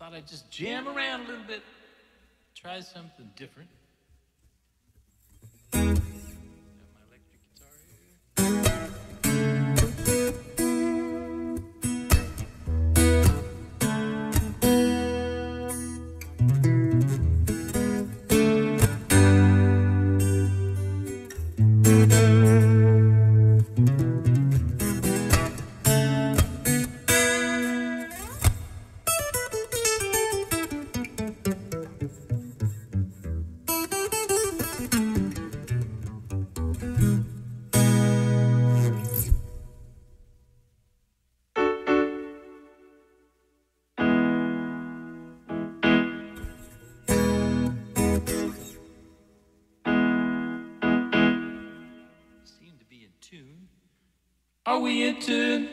Thought I'd just jam around a little bit, try something different. Are we in tune?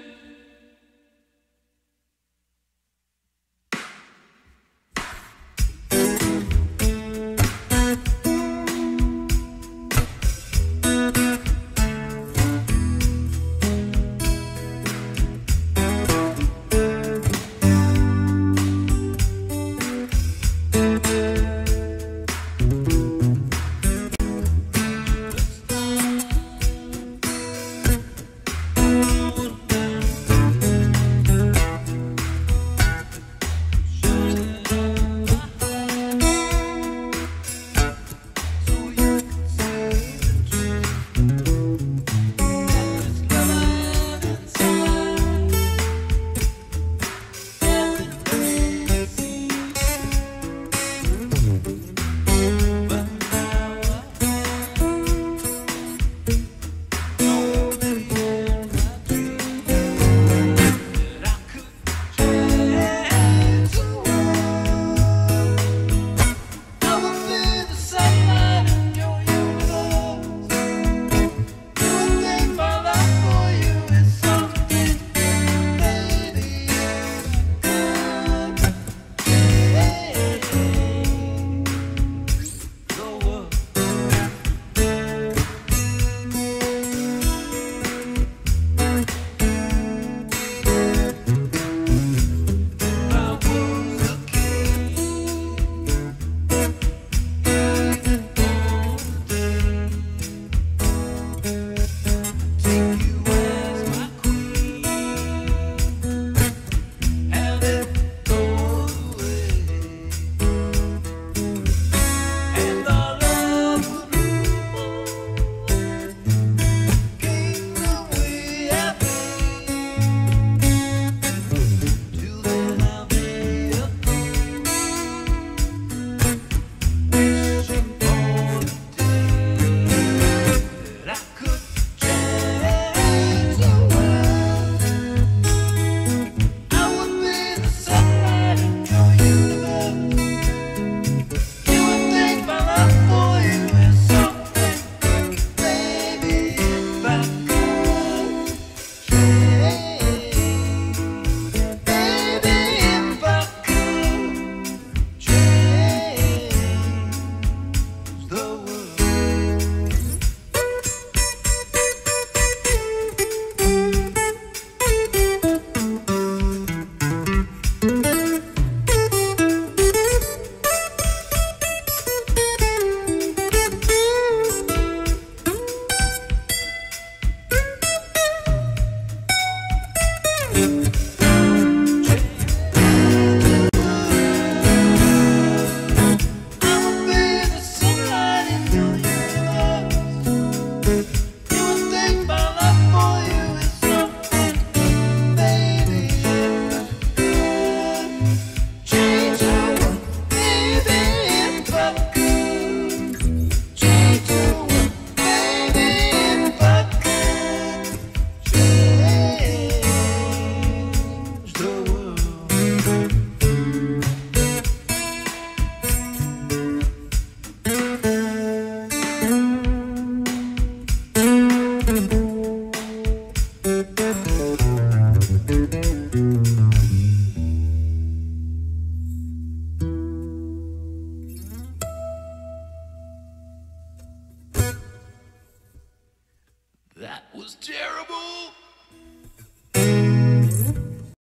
That was terrible!